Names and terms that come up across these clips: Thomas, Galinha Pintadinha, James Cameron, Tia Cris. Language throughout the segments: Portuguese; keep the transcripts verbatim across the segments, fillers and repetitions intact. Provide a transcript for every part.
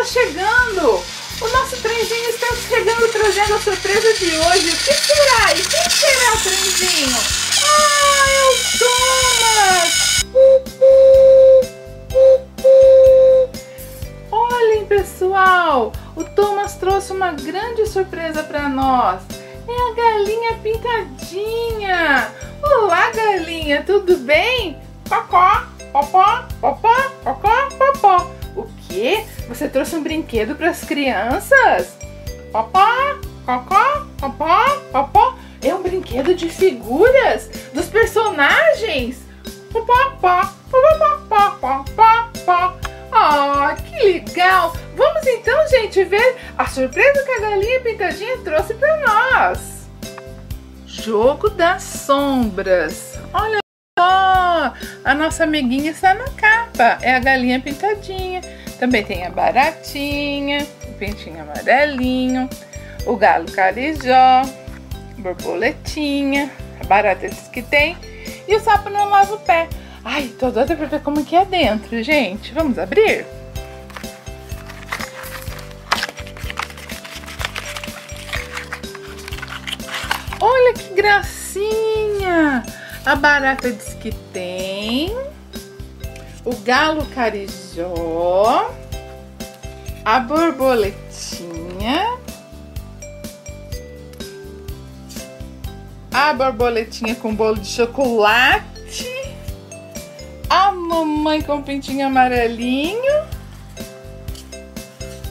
está chegando! O nosso trenzinho está chegando, trazendo a surpresa de hoje. O que será? E quem será o trenzinho? Ah, é o Thomas! Olhem, pessoal! O Thomas trouxe uma grande surpresa para nós. É a Galinha Pintadinha! Olá, galinha! Tudo bem? Cocó, popó, popó, cocó, popó. O quê? Você trouxe um brinquedo para as crianças? Popó, cocó, popó, popó. É um brinquedo de figuras dos personagens. Popó, popó, popó, popó, popó. Oh, que legal! Vamos então, gente, ver a surpresa que a Galinha Pintadinha trouxe para nós. Jogo das sombras. Olha só, a nossa amiguinha está na capa. É a Galinha Pintadinha. Também tem a baratinha, o pintinho amarelinho, o galo carijó, borboletinha, a barata eles que tem, e o sapo não lava o pé. Ai, tô doida pra ver como que é dentro, gente. Vamos abrir? Olha que gracinha! A barata diz que tem, o galo carijó, a borboletinha, a borboletinha com bolo de chocolate, a mamãe com o pintinho amarelinho,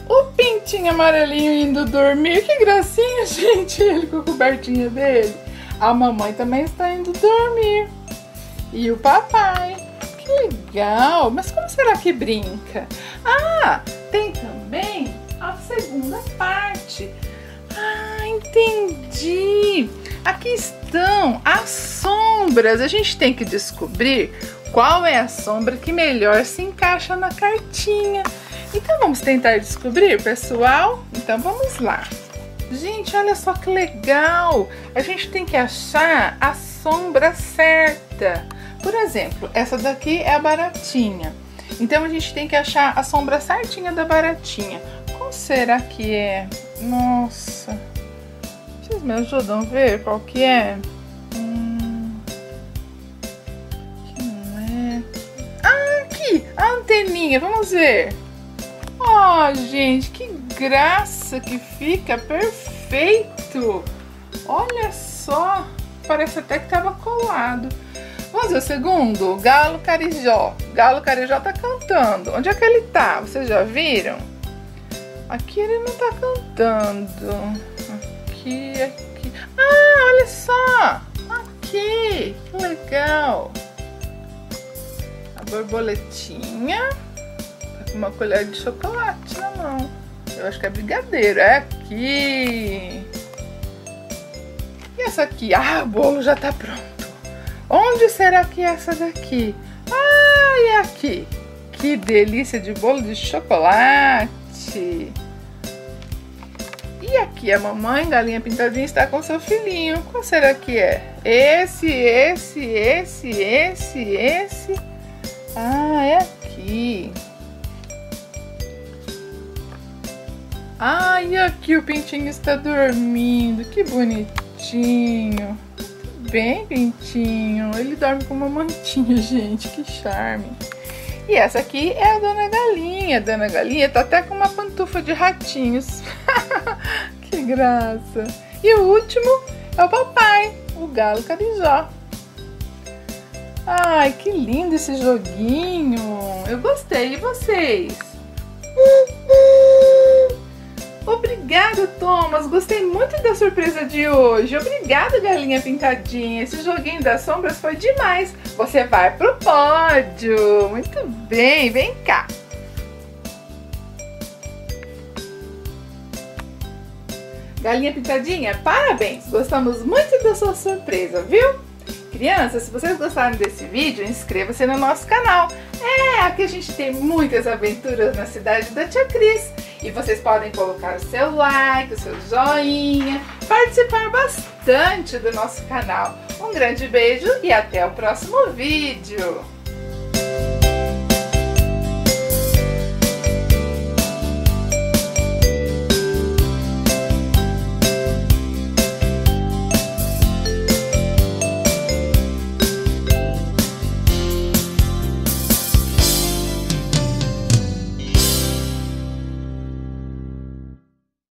o pintinho amarelinho indo dormir. Que gracinha, gente, ele com a cobertinha dele. A mamãe também está indo dormir. E o papai. Que legal! Mas como será que brinca? Ah, tem também a segunda parte. Ah, entendi. Aqui estão as sombras. A gente tem que descobrir qual é a sombra que melhor se encaixa na cartinha. Então vamos tentar descobrir, pessoal? Então vamos lá. Gente, olha só que legal! A gente tem que achar a sombra certa. Por exemplo, essa daqui é a baratinha. Então a gente tem que achar a sombra certinha da baratinha. Qual será que é? Nossa! Vocês me ajudam a ver qual que é? Anteninha, vamos ver. Ó, oh, gente, que graça que fica, perfeito. Olha só, parece até que tava colado. Vamos ver o segundo, galo carijó. Galo carijó tá cantando. Onde é que ele tá? Vocês já viram? Aqui ele não tá cantando. Aqui, aqui. Ah, olha só, aqui, que legal. Borboletinha com uma colher de chocolate na mão. Eu acho que é brigadeiro. É aqui. E essa aqui? Ah, o bolo já tá pronto. Onde será que é essa daqui? Ah, é aqui. Que delícia de bolo de chocolate. E aqui a mamãe Galinha Pintadinha está com seu filhinho. Qual será que é? Esse, esse, esse, esse, esse. Ah, é aqui. Ah, e aqui o pintinho está dormindo. Que bonitinho. Muito bem, pintinho. Ele dorme com uma mantinha, gente. Que charme. E essa aqui é a Dona Galinha. A Dona Galinha tá até com uma pantufa de ratinhos. Que graça. E o último é o papai, o galo carijó. Ai, que lindo esse joguinho! Eu gostei, e vocês? Obrigado, Thomas! Gostei muito da surpresa de hoje! Obrigado, Galinha Pintadinha! Esse joguinho das sombras foi demais! Você vai pro pódio! Muito bem, vem cá! Galinha Pintadinha, parabéns! Gostamos muito da sua surpresa, viu? Crianças, se vocês gostaram desse vídeo, inscreva-se no nosso canal. É, aqui a gente tem muitas aventuras na cidade da Tia Cris. E vocês podem colocar o seu like, o seu joinha, participar bastante do nosso canal. Um grande beijo e até o próximo vídeo.